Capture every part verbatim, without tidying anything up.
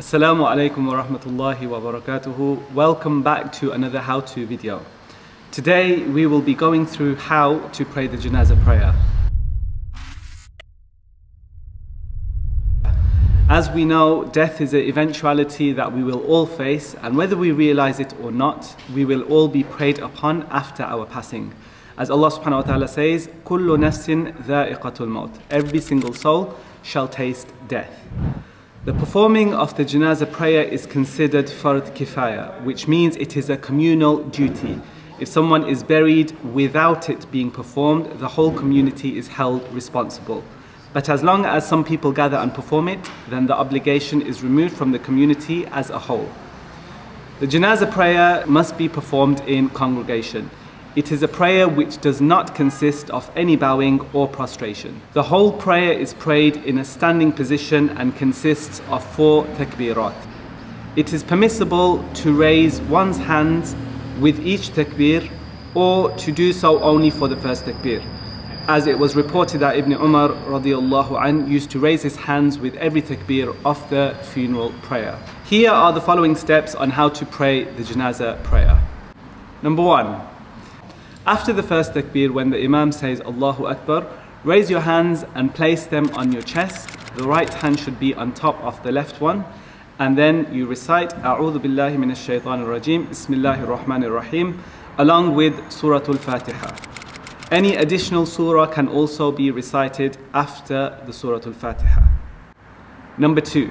Assalamu alaikum wa rahmatullahi wa barakatuhu. Welcome back to another how-to video. Today we will be going through how to pray the janazah prayer. As we know, death is an eventuality that we will all face, and whether we realize it or not, we will all be preyed upon after our passing. As Allah subhanahu wa ta'ala says, "Kullu nafsin dha'iqatul maut." Every single soul shall taste death. The performing of the janazah prayer is considered fard kifaya, which means it is a communal duty. If someone is buried without it being performed, the whole community is held responsible. But as long as some people gather and perform it, then the obligation is removed from the community as a whole. The janazah prayer must be performed in congregation. It is a prayer which does not consist of any bowing or prostration. The whole prayer is prayed in a standing position and consists of four takbirat. It is permissible to raise one's hands with each takbir or to do so only for the first takbir. As it was reported that Ibn Umar radiallahu anhu used to raise his hands with every takbir of the funeral prayer. Here are the following steps on how to pray the janazah prayer. Number one. After the first takbir, when the Imam says Allahu Akbar, raise your hands and place them on your chest. The right hand should be on top of the left one. And then you recite A'udhu billahi minash-shaytanir-rajeem, Bismillahir-rahmanir-rahim, along with Suratul Fatiha. Any additional surah can also be recited after the Suratul Fatiha. Number two.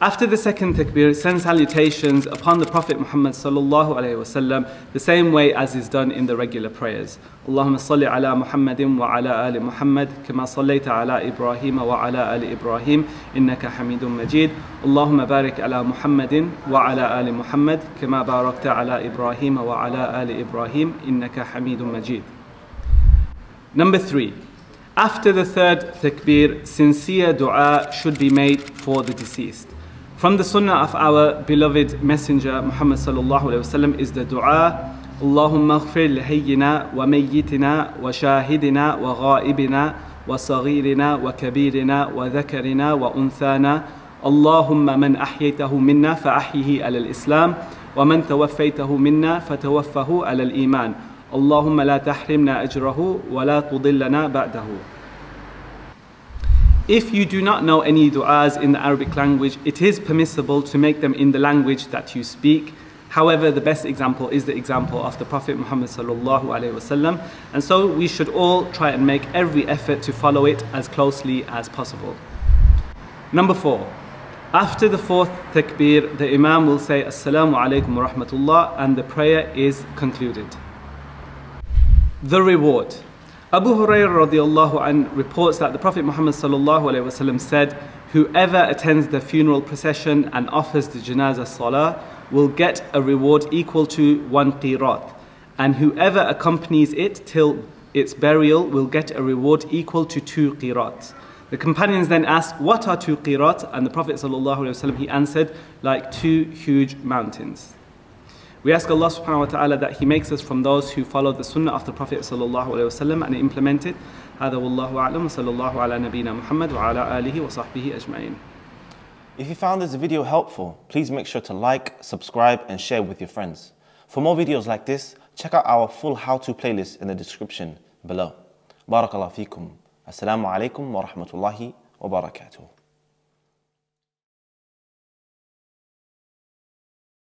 After the second takbir, send salutations upon the Prophet Muhammad sallallahu alayhi wasallam the same way as is done in the regular prayers. Allahumma salli ala Muhammadin wa ala ali Muhammad, kama sallaita ala Ibrahim wa ala ali Ibrahim, innaka hamidun majid. Allahumma barik ala Muhammadin wa ala ali Muhammad, kama barakta ala Ibrahim wa ala ali Ibrahim, innaka hamidun majid. Number three. After the third takbir, sincere dua should be made for the deceased. From the Sunnah of our beloved Messenger Muhammad sallallahu alaihi wasallam is the du'a Allahumma ighfir lihayyina wa mayyitina wa shahidina wa ghaibina wa saghirina wa kabirina wa dhakarina wa unthana Allahumma man ahyaytahu minna fa ahyihi ala al-Islam wa man tawaffaytahu minna fa tawaffahu ala al-Iman Allahumma la tahrimna ajrahu wa la tudillana ba'dahu. If you do not know any du'as in the Arabic language, it is permissible to make them in the language that you speak. However, the best example is the example of the Prophet Muhammad sallallahu alaihi wasallam, and so we should all try and make every effort to follow it as closely as possible. Number four. After the fourth takbir, the Imam will say Assalamu alaikum wa rahmatullah, and the prayer is concluded. The reward. Abu Huraira radiallahu anhu reports that the Prophet Muhammad sallallahu alayhi wasallam said, "Whoever attends the funeral procession and offers the janazah salah will get a reward equal to one qirat, and whoever accompanies it till its burial will get a reward equal to two qirats." The companions then asked, "What are two qirats?" And the Prophet sallallahu alayhi wasallam he answered, "Like two huge mountains." We ask Allah subhanahu wa ta'ala that He makes us from those who follow the Sunnah of the Prophet sallallahu alaihi wasallam and implement it. Hada wallahu a'lam, sallallahu ala nabina Muhammad wa ala alihi wa sahbihi ajma'in. If you found this video helpful, please make sure to like, subscribe and share with your friends. For more videos like this, check out our full how-to playlist in the description below. Barakallahu feekum. Assalamu alaikum wa rahmatullahi wa barakatuh.